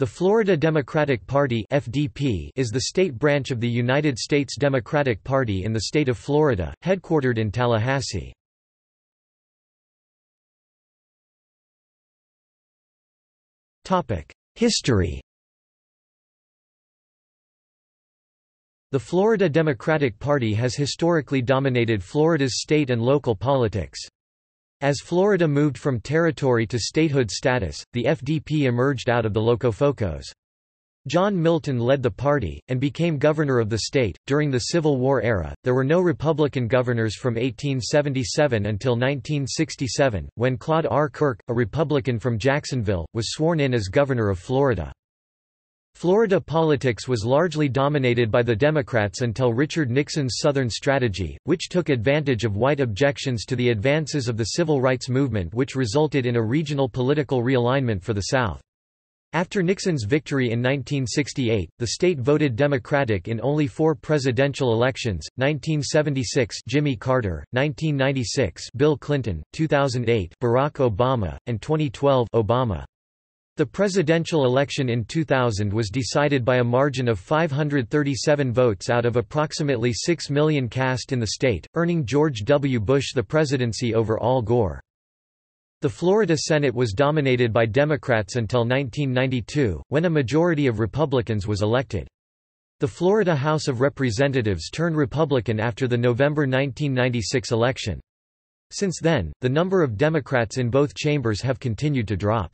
The Florida Democratic Party (FDP) is the state branch of the United States Democratic Party in the state of Florida, headquartered in Tallahassee. History. The Florida Democratic Party has historically dominated Florida's state and local politics. As Florida moved from territory to statehood status, the FDP emerged out of the Locofocos. John Milton led the party, and became governor of the state. During the Civil War era, there were no Republican governors from 1877 until 1967, when Claude R. Kirk, a Republican from Jacksonville, was sworn in as governor of Florida. Florida politics was largely dominated by the Democrats until Richard Nixon's Southern Strategy, which took advantage of white objections to the advances of the Civil Rights Movement, which resulted in a regional political realignment for the South. After Nixon's victory in 1968, the state voted Democratic in only four presidential elections: 1976 Jimmy Carter, 1996 Bill Clinton, 2008 Barack Obama, and 2012 Obama. The presidential election in 2000 was decided by a margin of 537 votes out of approximately 6 million cast in the state, earning George W. Bush the presidency over Al Gore. The Florida Senate was dominated by Democrats until 1992, when a majority of Republicans was elected. The Florida House of Representatives turned Republican after the November 1996 election. Since then, the number of Democrats in both chambers have continued to drop.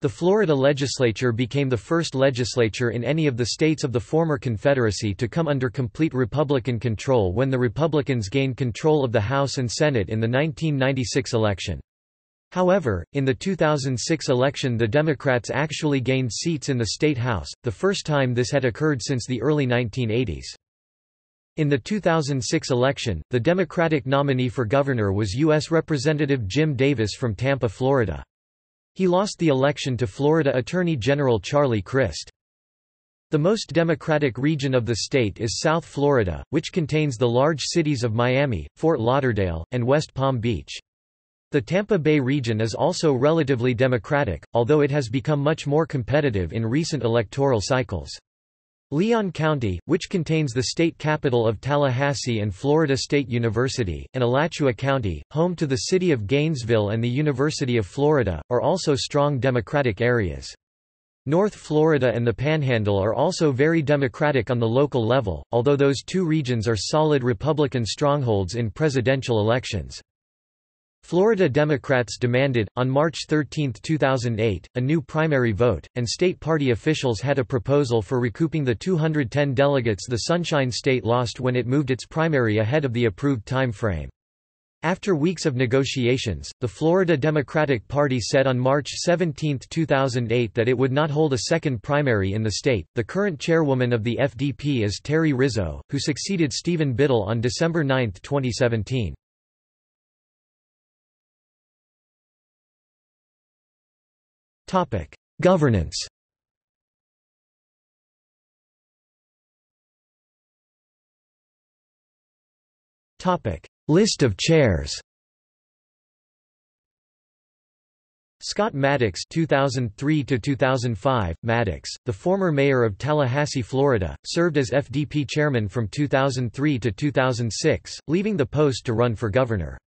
The Florida legislature became the first legislature in any of the states of the former Confederacy to come under complete Republican control when the Republicans gained control of the House and Senate in the 1996 election. However, in the 2006 election the Democrats actually gained seats in the State House, the first time this had occurred since the early 1980s. In the 2006 election, the Democratic nominee for governor was U.S. Representative Jim Davis from Tampa, Florida. He lost the election to Florida Attorney General Charlie Crist. The most Democratic region of the state is South Florida, which contains the large cities of Miami, Fort Lauderdale, and West Palm Beach. The Tampa Bay region is also relatively Democratic, although it has become much more competitive in recent electoral cycles. Leon County, which contains the state capital of Tallahassee and Florida State University, and Alachua County, home to the city of Gainesville and the University of Florida, are also strong Democratic areas. North Florida and the Panhandle are also very Democratic on the local level, although those two regions are solid Republican strongholds in presidential elections. Florida Democrats demanded, on March 13, 2008, a new primary vote, and state party officials had a proposal for recouping the 210 delegates the Sunshine State lost when it moved its primary ahead of the approved time frame. After weeks of negotiations, the Florida Democratic Party said on March 17, 2008 that it would not hold a second primary in the state. The current chairwoman of the FDP is Terry Rizzo, who succeeded Stephen Biddle on December 9, 2017. Governance. List of chairs. Scott Maddox 2003 to 2005. Maddox, the former mayor of Tallahassee, Florida, served as FDP chairman from 2003 to 2006, leaving the post to run for governor.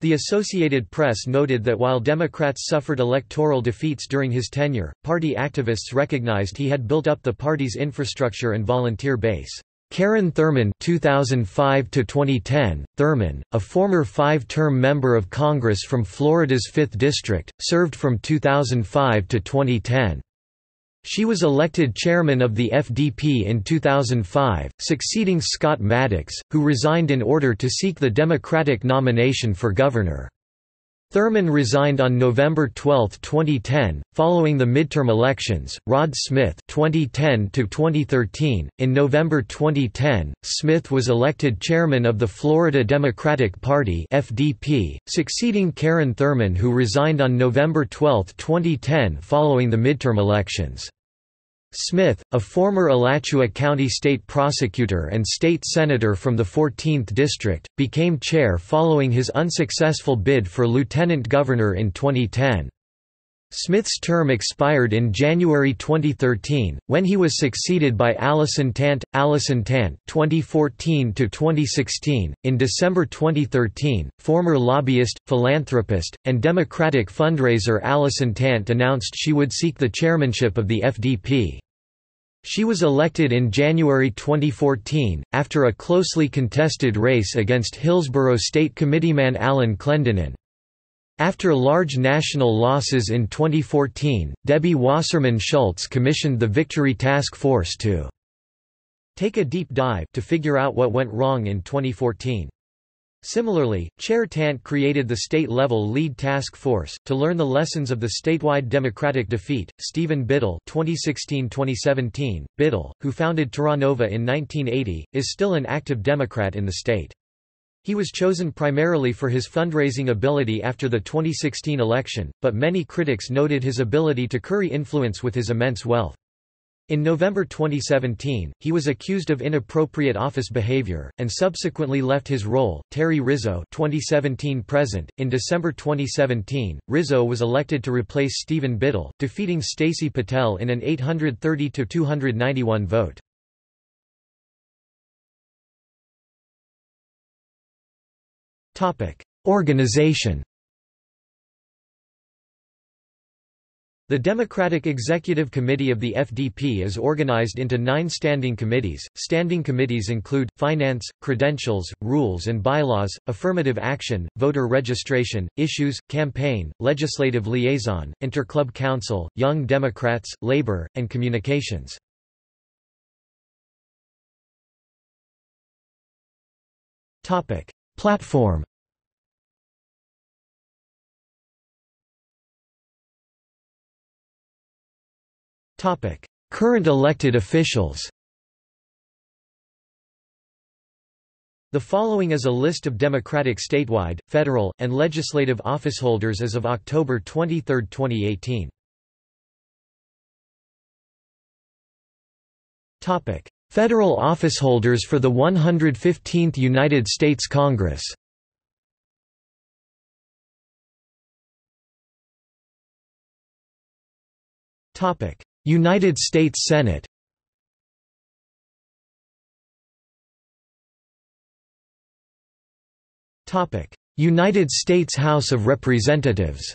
The Associated Press noted that while Democrats suffered electoral defeats during his tenure, party activists recognized he had built up the party's infrastructure and volunteer base. Karen Thurman 2005–2010, Thurman, a former five-term member of Congress from Florida's 5th District, served from 2005 to 2010. She was elected chairman of the FDP in 2005, succeeding Scott Maddox, who resigned in order to seek the Democratic nomination for governor. Thurman resigned on November 12, 2010, following the midterm elections. Rod Smith 2010 to 2013. In November 2010, Smith was elected chairman of the Florida Democratic Party (FDP), succeeding Karen Thurman, who resigned on November 12, 2010, following the midterm elections. Smith, a former Alachua County state prosecutor and state senator from the 14th District, became chair following his unsuccessful bid for lieutenant governor in 2010. Smith's term expired in January 2013, when he was succeeded by Alison Tant. Alison Tant (2014–2016). In December 2013, former lobbyist, philanthropist, and Democratic fundraiser Alison Tant announced she would seek the chairmanship of the FDP. She was elected in January 2014, after a closely contested race against Hillsborough State Committeeman Alan Clendinen. After large national losses in 2014, Debbie Wasserman Schultz commissioned the Victory Task Force to take a deep dive to figure out what went wrong in 2014. Similarly, Chair Tant created the state-level lead task force to learn the lessons of the statewide Democratic defeat. Stephen Biddle (2016–2017). Biddle, who founded Terranova in 1980, is still an active Democrat in the state. He was chosen primarily for his fundraising ability after the 2016 election, but many critics noted his ability to curry influence with his immense wealth. In November 2017, he was accused of inappropriate office behavior, and subsequently left his role. Terry Rizzo (2017–present). In December 2017, Rizzo was elected to replace Stephen Biddle, defeating Stacy Patel in an 830–291 vote. Organization. The Democratic Executive Committee of the FDP is organized into 9 standing committees. Standing committees include, Finance, Credentials, Rules and Bylaws, Affirmative Action, Voter Registration, Issues, Campaign, Legislative Liaison, Interclub Council, Young Democrats, Labor, and Communications. Platform. Topic: Current elected officials. The following is a list of Democratic statewide, federal, and legislative officeholders as of October 23, 2018. Topic: Federal officeholders for the 115th United States Congress. Topic: United States Senate. Topic: United States House of Representatives.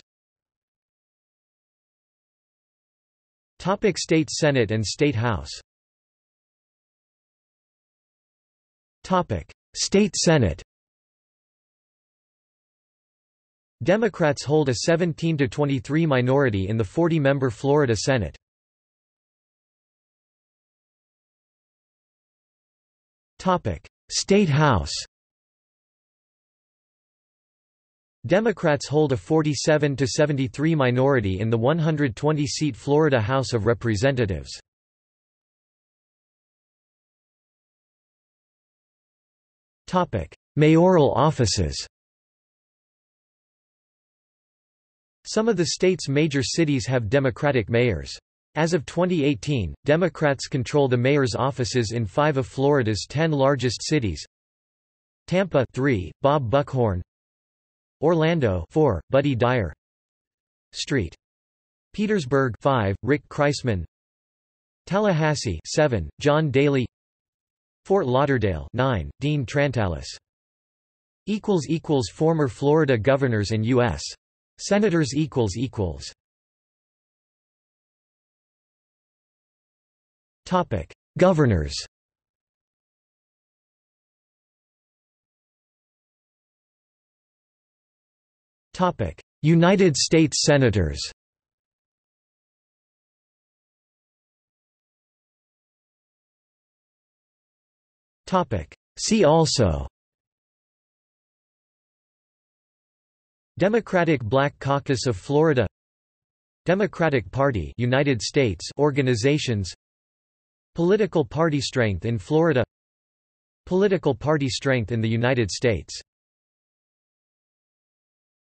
Topic: State Senate and State House. Topic: State Senate. Democrats hold a 17-23 minority in the 40-member Florida Senate. Topic: State House. Democrats hold a 47-73 minority in the 120-seat Florida House of Representatives. Topic: Mayoral offices. Some of the state's major cities have Democratic mayors. As of 2018, Democrats control the mayor's offices in 5 of Florida's 10 largest cities. Tampa 3, Bob Buckhorn. Orlando 4, Buddy Dyer Street. Petersburg 5, Rick Kreisman. Tallahassee 7, John Daly. Fort Lauderdale 9, Dean Trantalis. == Former Florida governors and U.S. senators == Topic: Governors. Topic: United States Senators. See also: Democratic Black Caucus of Florida, Democratic Party United States organizations, political party strength in Florida, political party strength in the United States.